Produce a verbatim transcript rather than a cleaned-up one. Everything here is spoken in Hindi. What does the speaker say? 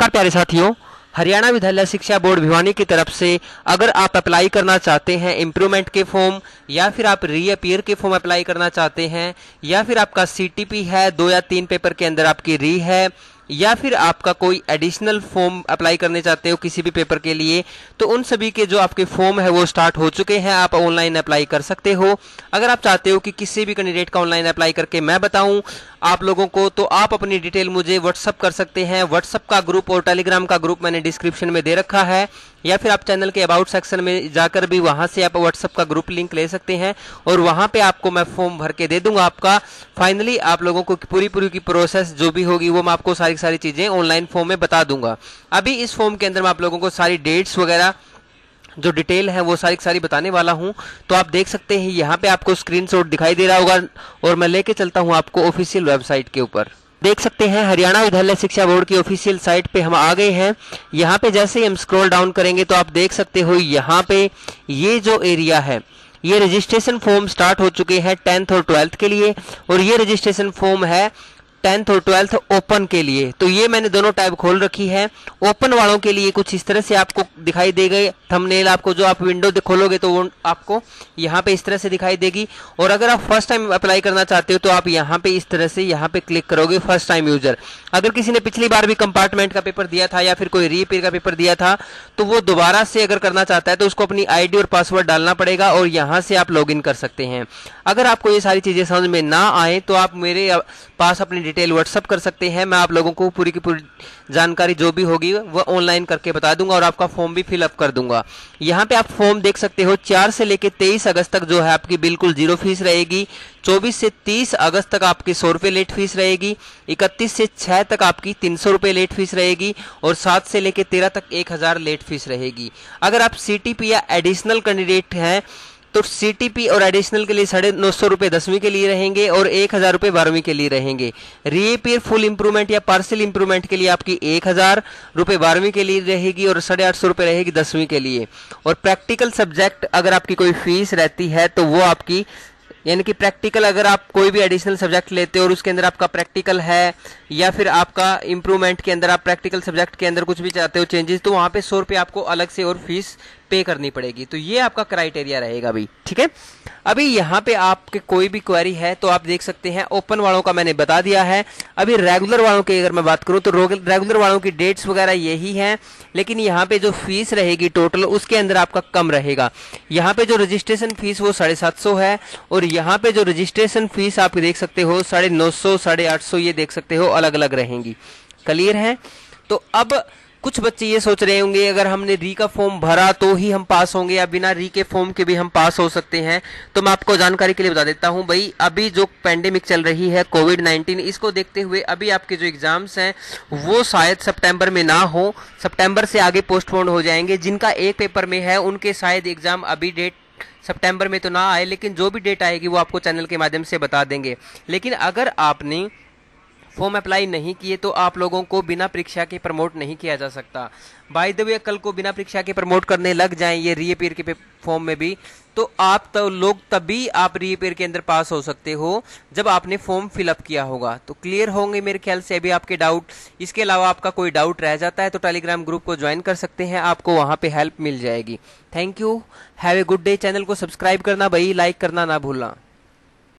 नमस्कार प्यारे साथियों, हरियाणा विद्यालय शिक्षा बोर्ड भिवानी की तरफ से अगर आप अप्लाई करना चाहते हैं इम्प्रूवमेंट के फॉर्म या फिर आप रीअपियर के फॉर्म अप्लाई करना चाहते हैं या फिर आपका सीटीपी है दो या तीन पेपर के अंदर आपकी री है या फिर आपका कोई एडिशनल फॉर्म अप्लाई करने चाहते हो किसी भी पेपर के लिए, तो उन सभी के जो आपके फॉर्म है वो स्टार्ट हो चुके हैं, आप ऑनलाइन अप्लाई कर सकते हो। अगर आप चाहते हो कि किसी भी कैंडिडेट का ऑनलाइन अप्लाई करके मैं बताऊं आप लोगों को, तो आप अपनी डिटेल मुझे व्हाट्सअप कर सकते हैं। व्हाट्सअप का ग्रुप और टेलीग्राम का ग्रुप मैंने डिस्क्रिप्शन में दे रखा है, या फिर आप चैनल के अबाउट सेक्शन में जाकर भी वहाँ से आप व्हाट्सअप का ग्रुप लिंक ले सकते हैं और वहाँ पे आपको मैं फॉर्म भर के दे दूंगा आपका। फाइनली आप लोगों को पूरी पूरी की प्रोसेस जो भी होगी वो मैं आपको सारी सारी चीज़ें ऑनलाइन फॉर्म में बता दूंगा। अभी इस फॉर्म के अंदर मैं आप लोगों को सारी डेट्स वगैरह जो डिटेल है वो सारी सारी बताने वाला हूं। तो आप देख सकते हैं यहाँ पे आपको स्क्रीनशॉट दिखाई दे रहा होगा और मैं लेके चलता हूं आपको ऑफिशियल वेबसाइट के ऊपर। देख सकते हैं हरियाणा विद्यालय शिक्षा बोर्ड की ऑफिशियल साइट पे हम आ गए हैं। यहाँ पे जैसे ही हम स्क्रॉल डाउन करेंगे तो आप देख सकते हो यहाँ पे ये जो एरिया है ये रजिस्ट्रेशन फॉर्म स्टार्ट हो चुके हैं टेंथ और ट्वेल्थ के लिए, और ये रजिस्ट्रेशन फॉर्म है टेंथ और ट्वेल्थ ओपन के लिए। तो ये मैंने दोनों टैब खोल रखी है। ओपन वालों के लिए कुछ इस तरह से आपको दिखाई दे गई थंबनेल, आपको जो आप विंडो खोलोगे तो वो आपको यहाँ पे इस तरह से दिखाई देगी। और अगर आप फर्स्ट टाइम अप्लाई करना चाहते हो तो आप यहाँ पे इस तरह से यहाँ पे क्लिक करोगे फर्स्ट टाइम यूजर। अगर किसी ने पिछली बार भी कंपार्टमेंट का पेपर दिया था या फिर कोई रीअपियर का पेपर दिया था तो वो दोबारा से अगर करना चाहता है तो उसको अपनी आईडी और पासवर्ड डालना पड़ेगा और यहाँ से आप लॉगिन कर सकते हैं। अगर आपको ये सारी चीज़ें समझ में ना आए तो आप मेरे पास अपनी डिटेल व्हाट्सअप कर सकते हैं, मैं आप लोगों को पूरी की पूरी जानकारी जो भी होगी वह ऑनलाइन करके बता दूंगा और आपका फॉर्म भी फिलअप कर दूंगा। यहाँ पे आप फॉर्म देख सकते हो चार से लेकर तेईस अगस्त तक जो है आपकी बिल्कुल जीरो फीस रहेगी, चौबीस से तीस अगस्त तक आपकी सौ रुपये लेट फीस रहेगी, इकतीस से छः तक आपकी तीन सौ रुपये लेट फीस रहेगी और सात से लेकर तेरह तक एक हज़ार लेट फीस रहेगी। अगर आप सी टी पी या एडिशनल कैंडिडेट हैं तो सीटीपी और एडिशनल के लिए साढ़े नौ सौ रुपये दसवीं के लिए रहेंगे और एक हज़ार रुपये बारहवीं के लिए रहेंगे। रीअपियर फुल इंप्रूवमेंट या पार्शियल इंप्रूवमेंट के लिए आपकी एक हज़ार रुपये बारहवीं के लिए रहेगी और साढ़े आठ सौ रुपये रहेगी दसवीं के लिए। और प्रैक्टिकल सब्जेक्ट अगर आपकी कोई फीस रहती है तो वो आपकी, यानी कि प्रैक्टिकल अगर आप कोई भी एडिशनल सब्जेक्ट लेते हो और उसके अंदर आपका प्रैक्टिकल है या फिर आपका इंप्रूवमेंट के अंदर आप प्रैक्टिकल सब्जेक्ट के अंदर कुछ भी चाहते हो चेंजेस, तो वहाँ पे सौ रुपये आपको अलग से और फीस पे करनी पड़ेगी। तो ये आपका क्राइटेरिया रहेगा अभी, ठीक है। अभी यहाँ पे आपके कोई भी क्वेरी है तो आप देख सकते हैं। ओपन वालों का मैंने बता दिया है। अभी रेगुलर वालों की अगर मैं बात करूँ तो रेगुलर वालों की डेट्स वगैरह यही हैं, लेकिन यहाँ पे जो फीस रहेगी टोटल उसके अंदर आपका कम रहेगा। यहाँ पे जो रजिस्ट्रेशन फीस वो साढ़े सात सौ है और यहाँ पे जो रजिस्ट्रेशन फीस आप देख सकते हो साढ़े नौ सौ साढ़े आठ सौ ये देख सकते हो अलग अलग रहेंगी। क्लियर है। तो अब कुछ बच्चे ये सोच रहे होंगे अगर हमने री का फॉर्म भरा तो ही हम पास होंगे या बिना री के फॉर्म के भी हम पास हो सकते हैं, तो मैं आपको जानकारी के लिए बता देता हूं भाई, अभी जो पेंडेमिक चल रही है कोविड नाइन्टीन, इसको देखते हुए अभी आपके जो एग्ज़ाम्स हैं वो शायद सितंबर में ना हो, सितंबर से आगे पोस्टपोन हो जाएंगे। जिनका एक पेपर में है उनके शायद एग्ज़ाम अभी डेट सितंबर में तो ना आए, लेकिन जो भी डेट आएगी वो आपको चैनल के माध्यम से बता देंगे। लेकिन अगर आपने फॉर्म अप्लाई नहीं किए तो आप लोगों को बिना परीक्षा के प्रमोट नहीं किया जा सकता। बाय द वे कल को बिना परीक्षा के प्रमोट करने लग जाएं ये रीअपियर के फॉर्म में भी, तो आप तो लोग तभी आप रीअपियर के अंदर पास हो सकते हो जब आपने फॉर्म फिलअप किया होगा। तो क्लियर होंगे मेरे ख्याल से अभी आपके डाउट। इसके अलावा आपका कोई डाउट रह जाता है तो टेलीग्राम ग्रुप को ज्वाइन कर सकते हैं, आपको वहाँ पे हेल्प मिल जाएगी। Thank you, have a good day. Channel को सब्सक्राइब करना भाई, लाइक करना ना भूलना।